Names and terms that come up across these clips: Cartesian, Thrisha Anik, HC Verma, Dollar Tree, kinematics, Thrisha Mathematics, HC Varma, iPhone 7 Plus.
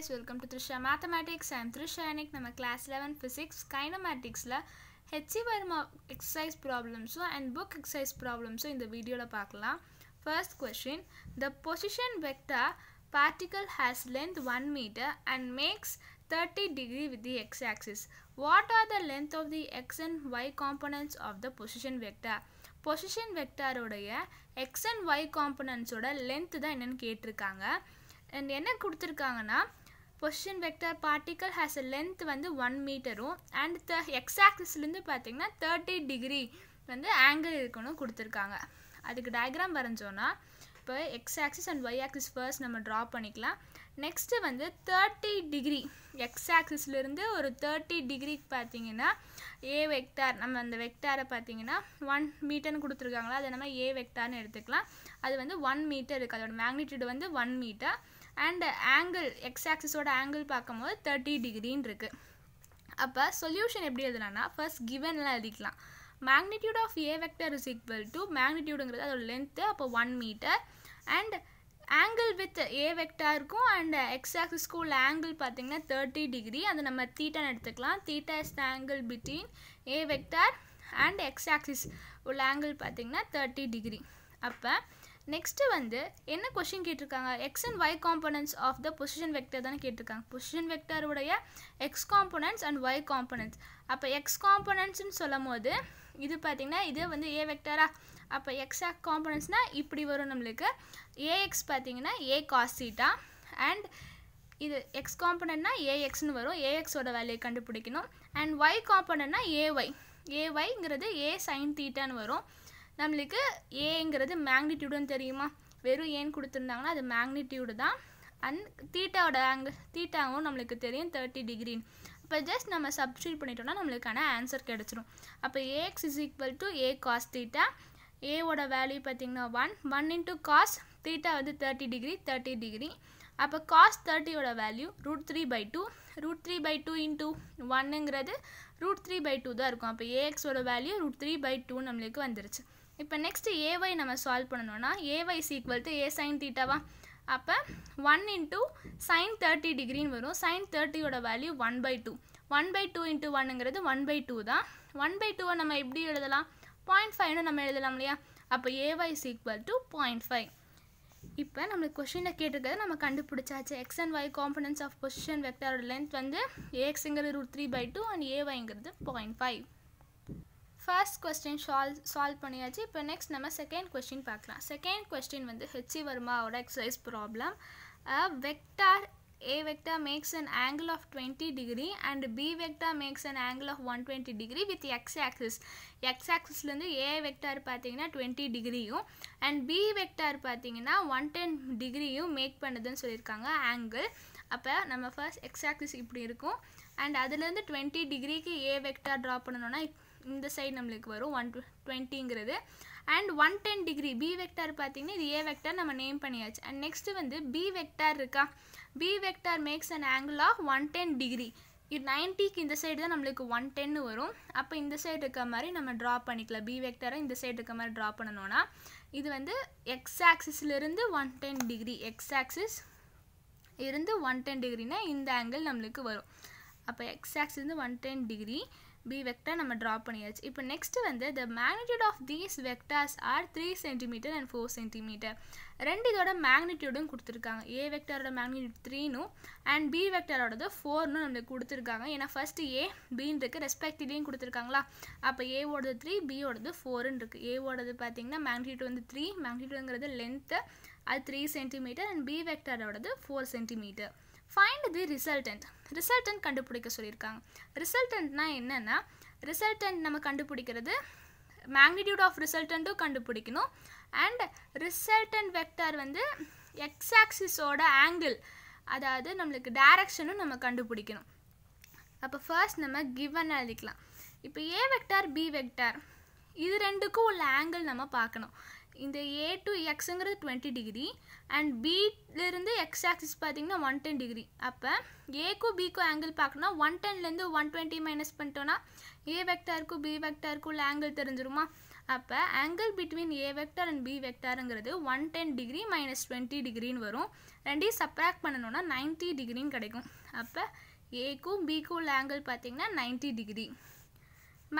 guys, welcome to Thrisha Mathematics. I am Thrisha Anik. Nama class 11 physics kinematics la HC varma exercise problems and book exercise problems in the video la paakalam. First question, the position vector particle has length 1 meter and makes 30 degree with the x axis. What are the length of the x and y components of the position vector? Position vector oda x and y components oda length da enna ketirukanga. And என்ன கொடுத்திருக்காங்கன்னா position vector particle has a length வந்து 1 meter and the x axis லிருந்து பாத்தீங்கன்னா 30 degree வந்து angle இருக்குன்னு கொடுத்திருக்காங்க. அதுக்கு diagram வரைஞ்சோம்னா இப்போ x axis and y axis first நம்ம draw பண்ணிக்கலாம். Next வந்து 30 degree x axis லிருந்து ஒரு 30 degree பாத்தீங்கன்னா a vector நம்ம அந்த வெக்டாரை பாத்தீங்கன்னா 1 meter னு கொடுத்திருக்காங்களா அதை நம்ம a vector னு எடுத்துக்கலாம். அது வந்து 1 meter இருக்கு. அதோட magnitude வந்து 1 meter and angle x axis oda angle paakumbodhu 30 degree nu irukku. Appa solution eppadi edunana first given la edikalam. Magnitude of a vector is equal to magnitude ngiradhu adoda length appo 1 meter and angle with a vector ku and x axis ku ulla angle pathina 30 degree and nama theta nu eduthukalam. Theta is the angle between a vector and x axis ulla angle pathina 30 degree. Appa next வந்து என்ன question கேட்டிருக்காங்க x and y components of the position vector தான் கேட்டிருக்காங்க. position vector உடைய x components and y components. அப்ப x components னு சொல்லும்போது இது பாத்தீங்கன்னா இது வந்து a வெக்டரா அப்ப x componentsனா இப்படி வரும் நமக்கு ax பாத்தீங்கன்னா a cos θ and இது x componentனா ax னு வரும். ax ஓட வேல்யூ கண்டுபிடிக்கணும். and y componentனா ayங்கிறது a sin θ னு வரும். நம்மளுக்கு ஏங்கிறது மேக்னிடியூடுன்னு தெரியுமா? வெறும் ஏன்னு கொடுத்துருந்தாங்கன்னா அது மேக்னிடியூடு தான். அண்ட் தீட்டாவோட ஆங்கிள் தீட்டாவும் நம்மளுக்கு தெரியும் 30 டிகிரின்னு. அப்போ ஜஸ்ட் நம்ம சப்ஸ்டியூட் பண்ணிட்டோம்னா நம்மளுக்கான ஆன்சர் கிடச்சிரும். அப்போ a x is equal to a cos theta, ஏவோட வேல்யூ பார்த்தீங்கன்னா 1 இன்ட்டு காஸ் தீட்டா வந்து 30 டிகிரி. அப்போ காஸ் 30யோட வேல்யூ √3/2 1ங்கிறது √3/2 தான் இருக்கும். அப்போ ஏஎக்ஸோட வேல்யூ √3/2 நம்மளுக்கு வந்துருச்சு. இப்போ next ay நம்ம சால்வ் பண்ணனும்னா ay = a sin θ வா அப்ப 1 * sin 30 டிகிரி ன்னு வரும். sin 30 யோட வேல்யூ 1/2 1/2 * 1 ங்கிறது 1/2 தான். 1/2 நம்ம எப்படி எழுதலாம்? 0.5 ன்னு நம்ம எழுதலாம் இல்லையா? அப்ப ay = 0.5. இப்போ நம்ம क्वेश्चनல கேட்டிருக்கிறது நம்ம கண்டுபிடிச்சாச்சு. x and y components of position vector length வந்து ax ங்கிறது √3/2 and ay ங்கிறது 0.5. first question solve பண்ணியாச்சு. இப்போ next நம்ம second question பார்க்கலாம். second question வந்து HC Verma ஓட exercise problem. A vector makes an angle of 20 degree and b vector makes an angle of 120 degree with the x axis. x axis la irundhu a vector pathina 20 degree and b vector pathina 110 degree make pannudhu nu sollirukanga angle. appa nama first x axis ipdi irukum and adula irundhu 20 degree ku a vector draw pannanona indha side namukku varum 120 ingirudhu and 110 degree b vector pathina idu a vector nama name panniyaachu. and next vandhu b vector iruka. b vector makes an angle of 110 degree. இது 90 க்கு இந்த side தான் நமக்கு 110 வரும். அப்ப இந்த side இருக்க மாதிரி நம்ம டிரா பண்ணிக்கலாம். b வெக்டரை இந்த சைடு இருக்க மாதிரி டிரா பண்ணனும்னா இது வந்து x ஆக்சிஸ்ல இருந்து 110 டிகிரி x ஆக்சிஸ் இருந்து 110 டிகிரினா இந்த ஆங்கிள் நமக்கு வரும். அப்ப x ஆக்சிஸ் இருந்து 110 டிகிரி b vector நம்ம draw பண்ணியாச்சு. இப்போ next வந்து the magnitude of these vectors are 3 cm and 4 cm. ரெண்டு இதோட magnitude-ம் கொடுத்திருக்காங்க. a vector ஓட magnitude 3 னு and b vector ஓடது 4 னு நமக்கு கொடுத்திருக்காங்க. ஏனா first a b ன்னு இருக்கு respectively கொடுத்திருக்காங்களா? அப்ப a ஓடது 3 b ஓடது 4 ன்னு இருக்கு. a ஓடது பாத்தீங்கன்னா magnitude வந்து 3 magnitudeங்கிறது length அது 3 cm and b vector ஓடது 4 cm. find the resultant கண்டுபிடிக்க சொல்லிருக்காங்க. resultantனா என்னன்னா resultant நம்ம கண்டுபிடிக்கிறது magnitude of resultant கண்டுபிடிக்கணும் and resultant vector வந்து x axis ஓட angle அதாவது நமக்கு direction நம்ம கண்டுபிடிக்கணும். அப்ப first நம்ம given எழுதிக்கலாம். இப்போ a vector b vector இது ரெண்டுக்கும் உள்ள angle நம்ம பார்க்கணும். இந்த a to x ங்கிறது 20 டிகிரி அண்ட் b ல இருந்து x ஆக்சிஸ் பாத்தீங்கன்னா 110 டிகிரி. அப்ப a க்கு b க்கு ஆங்கிள் பார்க்கணும்னா 110 ல இருந்து 120 - பண்ணிட்டோம்னா a வெக்டாருக்கு b வெக்டாருக்கு உள்ள ஆங்கிள் தெரிஞ்சிருமா? அப்ப angle between a vector and b vector ங்கிறது 110 degree minus 20 degree ன்னு வரும். ரெண்டையும் subtract பண்ணனும்னா 90 degree ன்னு கிடைக்கும். அப்ப a க்கும் b க்கும் angle பாத்தீங்கன்னா 90 degree.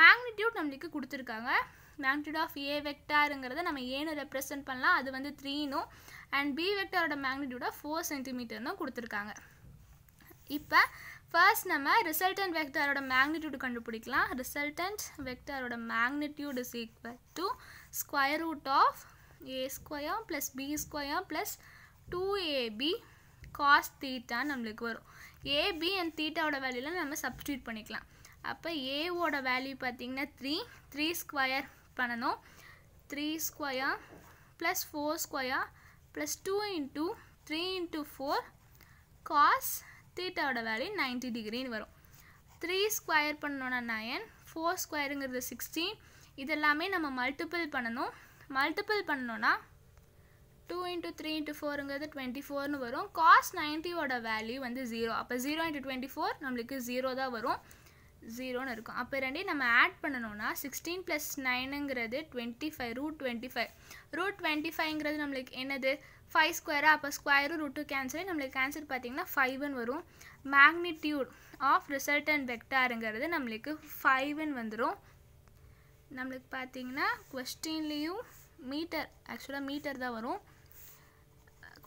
Magnitude நமக்கு கொடுத்திருக்காங்க. Magnitude of a vector ங்கிறது நம்ம a னு represent பண்ணலாம். அது வந்து 3 னு and b vector ஓட magnitude 4 cm ன்னு கொடுத்திருக்காங்க. இப்ப first nama resultant vector oda magnitude kandupidiklaam. Resultant vector oda magnitude is equal to square root of a square plus b square plus 2ab cos theta namakku varum. A b and theta oda value la nama substitute pannikalam. Appa a oda value pathina 3 square pananum. 3 square plus 4 square plus 2 into 3 into 4 cos theta oda value 90 degree nu varum. 3 square pannona 9, 4 square ingirudhu 16. idellame nama multiple pannona 2 into 3 into 4 ingirudhu 24 nu varum. cos 90 oda value vandu 0. appo 0 into 24 namakku 0 da varum, 0 nu irukum. appo rendi nama add pannona 16 plus 9 ingirudhu 25, root 25 ingirudhu namakku enadhu 5 square. அப்போ square root 2 cancel. நம்மளுக்கு cancel பார்த்தீங்கன்னா 5 வரும். magnitude of resultant vectorங்கிறது நம்மளுக்கு 5 வந்துரும். நம்மளுக்கு பார்த்தீங்கன்னா questionலயும் metre, ஆக்சுவலாக metre தான் வரும்.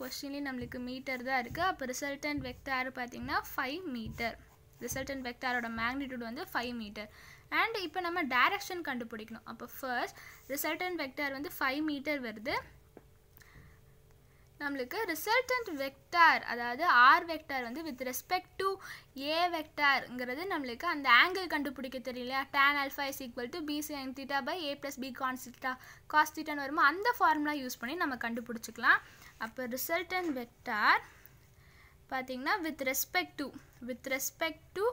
questionலயும் நம்மளுக்கு மீட்டர் தான் இருக்குது. அப்போ resultant vector பார்த்தீங்கன்னா 5 மீட்டர். resultant vectorோட magnitude வந்து 5 மீட்டர். அண்ட் இப்போ நம்ம டைரக்ஷன் கண்டுபிடிக்கணும். அப்போ ஃபர்ஸ்ட் resultant vector வந்து 5 மீட்டர் வருது. நம்மளுக்கு resultant vector அதாவது r vector வந்து with respect to a vectorங்கிறது நம்மளுக்கு அந்த angle கண்டுபிடிக்க தெரியல. tan alpha is equal to b sin theta by a plus b cos theta ன்னு வரும்போது அந்த ஃபார்முலா யூஸ் பண்ணி நம்ம கண்டுபிடிச்சுக்கலாம். அப்போ resultant vector பார்த்தீங்கன்னா with respect to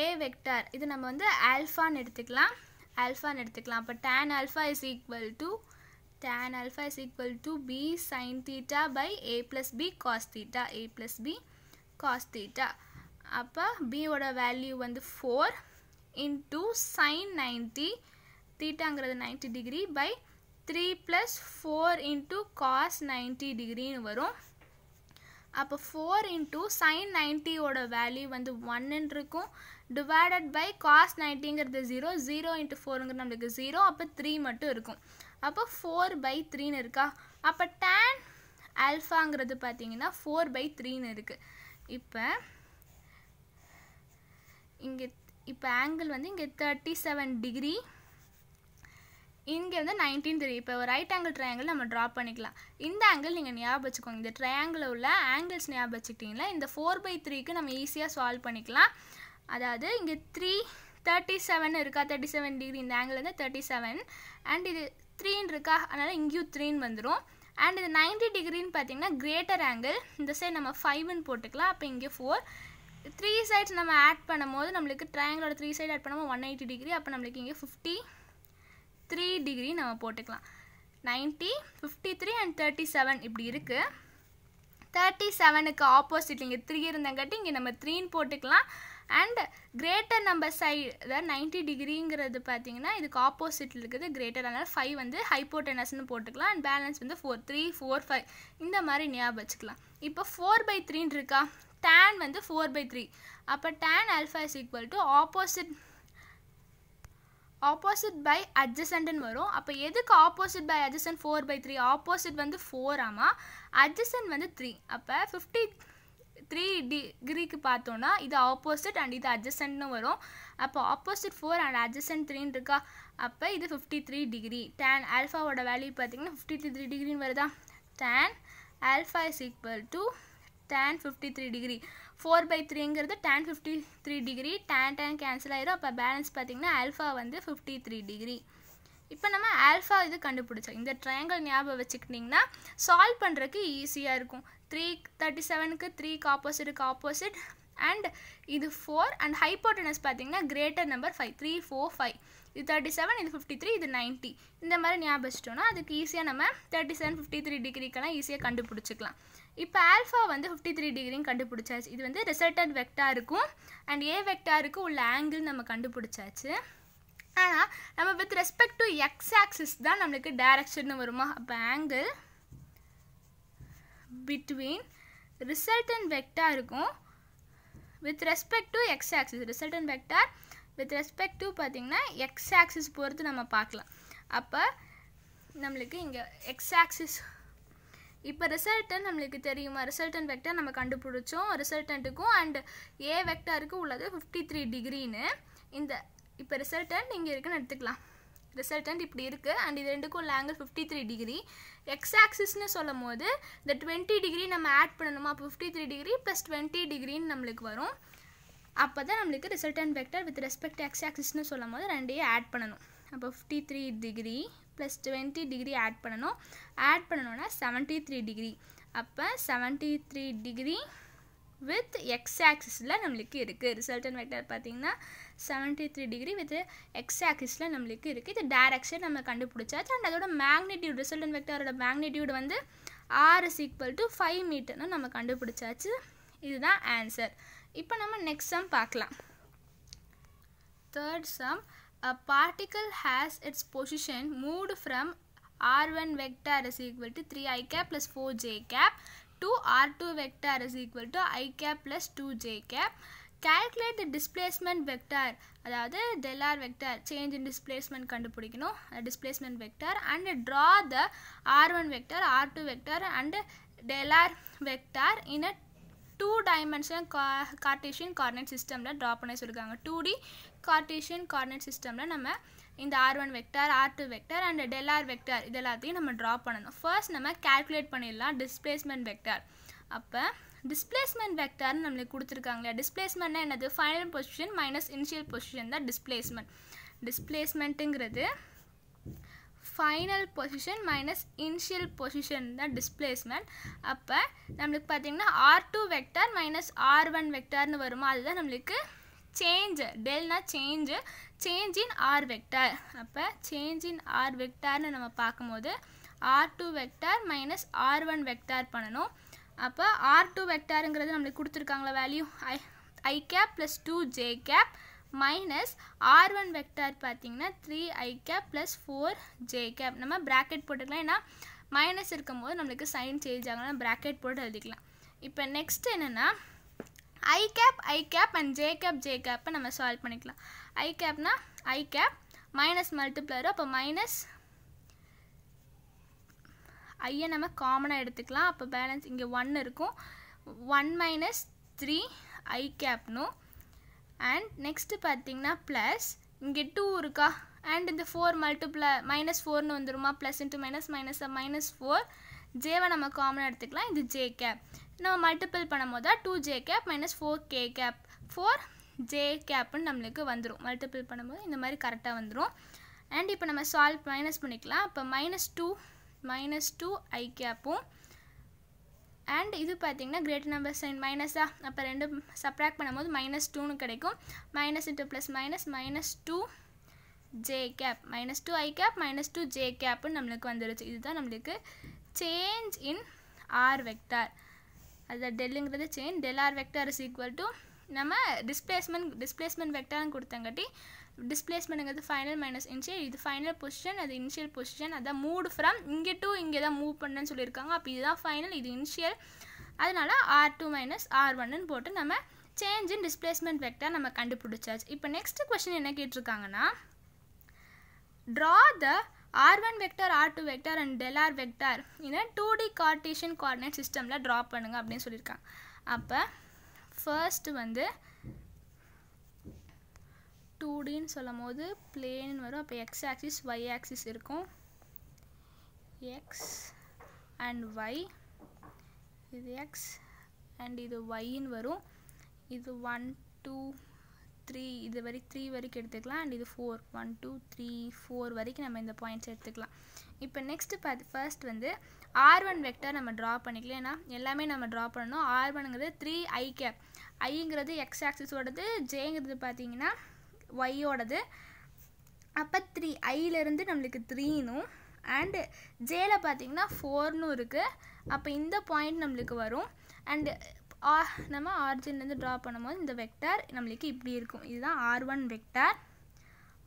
a vector இது நம்ம வந்து alpha ன்னு எடுத்துக்கலாம். அப்போ tan alpha is equal to b sin theta by a plus b cos theta. அப்போ b ஓட வேல்யூ வந்து 4 into sin 90 thetaங்கிறது 90 degree by 3 plus 4 into cos 90 degreeனு வரும். அப்போ 4 into sin 90 ஓட வேல்யூ வந்து 1 ன்னு இருக்கும். divided by cos 90ங்கிறது 0, 0 into 4ங்கிறது நமக்கு 0. அப்போ 3 மட்டும் இருக்கும். அப்போ 4 by 3 இருக்கா. அப்போ tan alphaங்கிறது பார்த்தீங்கன்னா 4 by 3 இருக்கு. இப்போ angle வந்து இங்கே 37 டிகிரி, இங்கே வந்து 19 டிகிரி. இப்போ ஒரு ரைட் ஆங்கிள் ட்ரையாங்கிள் நம்ம ட்ரா பண்ணிக்கலாம். இந்த ஆங்கிள் நீங்கள் ஞாபகம் வச்சுக்கோங்க. இந்த ட்ரையாங்கிளில் உள்ள ஆங்கிள்ஸ் ஞாபகம் வச்சுக்கிட்டிங்களா இந்த 4 by 3க்கு நம்ம ஈஸியாக சால்வ் பண்ணிக்கலாம். அதாவது இங்கே 37 இருக்கா, 37 டிகிரி. இந்த ஆங்கிள் வந்து 37 அண்ட் இது 3 இருக்கா, அதனால் இங்கேயும் 3 வந்துடும். அண்ட் இது 90 டிகிரின்னு பார்த்தீங்கன்னா கிரேட்டர் ஆங்கிள். இந்த சைடு நம்ம 5ன்னு போட்டுக்கலாம். அப்போ இங்கே 4. 3 சைட்ஸ் நம்ம ஆட் பண்ணும் போது நம்மளுக்கு ட்ரையாங்கிளோட 3 சைடு ஆட் பண்ணும்போது 180 டிகிரி. அப்போ நம்மளுக்கு இங்கே 53 டிகிரி நம்ம போட்டுக்கலாம். 90, 53 and 37 இப்படி இருக்குது. 37க்கு ஆப்போசிட் இங்கே 3 இருந்தாங்காட்டி இங்கே நம்ம 3ன்னு போட்டுக்கலாம். அண்ட் கிரேட்டர் நம்பர் சைடு அதாவது 90 டிகிரிங்கிறது பார்த்தீங்கன்னா இதுக்கு ஆப்போசிட்டில் இருக்குது கிரேட்டர், அதனால் 5 வந்து ஹைப்போட்டெனஸ்ன்னு போட்டுக்கலாம். அண்ட் பேலன்ஸ் வந்து 4, 3, 4, 5 இந்த மாதிரி ஞாபகம் வச்சுக்கலாம். இப்போ 4 by 3 இருக்கா, tan வந்து 4 by 3. அப்போ tan alpha is equal to opposite by adjacentன்னு வரும். அப்போ எதுக்கு opposite by adjacent 4 by 3? opposite வந்து 4 ஆமா, adjacent வந்து 3. அப்போ 53 டிகிரிக்கு பார்த்தோன்னா இது ஆப்போசிட் அண்ட் இது அட்ஜசன்ட்னு வரும். அப்போ ஆப்போசிட் 4 அண்ட் அட்ஜசன்ட் 3ன்னு இருக்கா. அப்போ இது 53 டிகிரி. டேன் ஆல்ஃபாவோட வேல்யூ பார்த்தீங்கன்னா 53 டிகிரின்னு வருதா. Tan alpha is equal to tan 53 degree. 4 by 3ங்கிறது டேன் 53 டிகிரி. டேன் கேன்சல் ஆயிரும். அப்போ பேலன்ஸ் பார்த்தீங்கன்னா ஆல்ஃபா வந்து 53 டிகிரி. இப்போ நம்ம ஆல்ஃபா இது கண்டுபிடிச்சோம். இந்த ட்ரையாங்கிள் ஞாபகம் வச்சுக்கிட்டிங்கன்னா சால்வ் பண்ணுறதுக்கு ஈஸியாக இருக்கும். 37க்கு 3க்கு ஆப்போசிட்டுக்கு ஆப்போசிட் அண்ட் இது 4 அண்ட் ஹைப்போட்டனஸ் பார்த்தீங்கன்னா கிரேட்டர் நம்பர் 5, 3, 4, 5. இது 37, இது 53, இது 90. இந்த மாதிரி ஞாபகம் வச்சுட்டோம்னா அதுக்கு ஈஸியாக நம்ம 37, 53 டிகிரிக்கெல்லாம் ஈஸியாக கண்டுபிடிச்சிக்கலாம். இப்போ ஆல்ஃபா வந்து 53 டிகிரின்னு கண்டுபிடிச்சாச்சு. இது வந்து ரிசல்டட் வெக்டாருக்கும் அண்ட் ஏ வெக்டாருக்கும் உள்ள ஆங்கிள் நம்ம கண்டுபிடிச்சாச்சு. Now, with respect to x-axis, we have the direction of angle between resultant vector with respect to x-axis. Resultant vector with respect to x-axis. We will see x-axis. Now, resultant vector we have resultant and a vector 53 degree. Now resultant here resultant and this angle 53 degree. X-axis is 20 degree add 53 degree plus 20 degree then resultant vector with respect to x-axis is add 53 degree plus 20 degree add 73 degree. Appa 73 degree with x-axis la nammalukku irukku. Resultant vector pathina 73 degree with x-axis la nammalukku irukku. Idu direction nama kandupidichachu and adoda magnitude resultant vector oda magnitude vandu r is equal to 5 meter nu nama kandupidichachu. Idu da answer. Ipo nama next sum paakalam. Third sum, a particle has its position moved from r1 vector is equal to 3i cap plus 4j cap to r2 vector is equal to I cap plus 2j cap. Calculate the displacement vector, that is del r vector, change in displacement displacement vector, and draw the r1 vector, r2 vector and del r vector in a 2-dimensional Cartesian coordinate system la draw panna solranga. 2D Cartesian coordinate system la nama இந்த r1 vector, r2 vector and del r vector இதெல்லாத்தையும் நம்ம draw பண்ணனும். First நம்ம calculate பண்ணிடலாம் displacement vector. அப்ப displacement vector நமக்கு கொடுத்திருக்காங்க. Displacement என்னது? Final position minus initial position தான் displacement. Displacementங்கிறது final position minus initial position தான் displacement. அப்ப நமக்கு பாத்தீங்கன்னா r2 vector minus r1 vector னு வருமா? அதுதான் நமக்கு change del na change in r vector. Appa change in r vector na nama paakumbodhu r2 vector minus r1 vector pananum. Appa r2 vector ingradhu namakku kuduthirukanga value I cap plus 2j cap minus r1 vector pathina 3i cap plus 4j cap. Nama bracket potukalam ena minus irukumbodhu namakku sign change agana bracket potu eduthukalam. Ipo next enna na I cap and j cap நம்ம solve பண்ணிக்கலாம். I cap ना I cap minus multiplier அப்ப minus I நம்ம காமனா எடுத்துக்கலாம். அப்ப balance இங்க 1 இருக்கும். 1 minus 3 I cap no and next பாத்தீங்கன்னா plus இங்க 2 இருக்கா and இந்த 4 multiplier minus 4 னு வந்துருமா? plus into minus minus minus 4 j வை நம்ம காமனா எடுத்துக்கலாம். இது j cap. Now multiple பண்ணும்போது 2j cap minus 4k cap 4j cap நமக்கு வந்துரும். மல்டிபிள் பண்ணும்போது இந்த மாதிரி கரெக்ட்டா வந்துரும். and இப்போ நம்ம solve minus பண்ணிக்கலாம். அப்ப -2 i cap and இது பாத்தீங்கன்னா greater number sign minus ஆ அப்ப ரெண்டு subtract பண்ணும்போது -2 னு கிடைக்கும். minus into plus minus -2j cap -2 i cap -2j cap நமக்கு வந்துருச்சு. இதுதான் நமக்கு change in r vector. That del ingiradhu change del r vector is equal to nama displacement vector nu kodutangatti displacement ingiradhu final minus initial idu final position adu initial position adha moved from inge to inge da move pannanu sollirukanga appo idha final idu initial adanalada r2 minus r1 nu potu nama change in displacement vector nama kandupidichachu. Ipo next question enna ketirukanga na draw the r1 vector, r2 vector and del r vector in a 2D Cartesian coordinate system la draw பண்ணுங்க அப்படினு சொல்லிருக்காங்க. அப்ப first வந்து 2D ன்னு சொல்லும்போது plane ன்னு வரும். அப்ப x axis y axis இருக்கும். x and y இது x and இது y ன்னு வரும். இது 1 2 3 இது வரை 3 வரைக்கும் எடுத்துக்கலாம் and இது 4 1 2 3 4 வரைக்கும் நம்ம இந்த பாயிண்ட்ஸ் எடுத்துக்கலாம். இப்போ நெக்ஸ்ட் பாத்து ஃபர்ஸ்ட் வந்து r1 வெக்டர் நம்ம டிரா பண்ணிக்கலாம். ஏனா எல்லாமே நம்ம டிரா பண்ணனும். r1 ங்கிறது 3i கேப். i ங்கிறது x ஆக்சிஸ் ஓடது, j ங்கிறது பாத்தீங்கன்னா y ஓடது. அப்ப 3i ல இருந்து நமக்கு 3 னு and j ல பாத்தீங்கன்னா 4 னு இருக்கு. அப்ப இந்த பாயிண்ட் நமக்கு வரும் and நம்ம origin ல இருந்து draw பண்ணும்போது இந்த vector நமக்கு இப்படி இருக்கும். இதுதான் r1 vector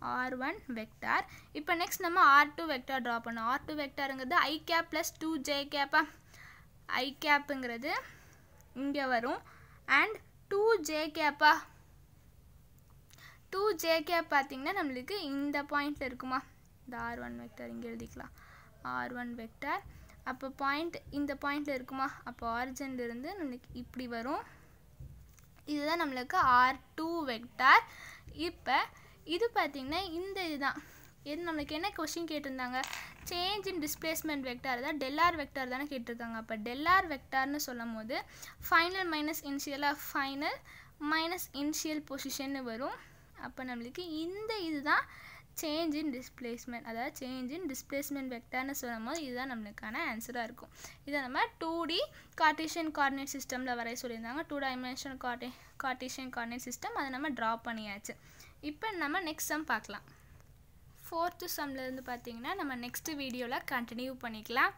R1 vector. Now next we R2 vector draw pannum. R2 vector engadhu I cap plus 2j cap. I cap engadhu inga varum and 2j cap. 2j cap pathinga namalukku indha point la irukuma. The R1 vector inga eludikalam. R1 vector appo point indha point la irukuma. Appo origin la irundhu namalukku ipdi varum. This is R2 vector. Now, this is the question. Change in displacement vector is del R vector. Del R vector is final minus initial final minus initial position. Now, this is the change in displacement. That is change in displacement vector. This is the answer. This is 2D Cartesian coordinate system. 2-dimensional Cartesian coordinate system. That is draw. Now, next sum. Fourth sum. Next video continue. If you like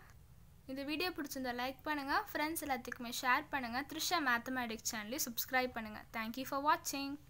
this video, like friends, share Thrisha Mathematics channel. Subscribe. Thank you for watching.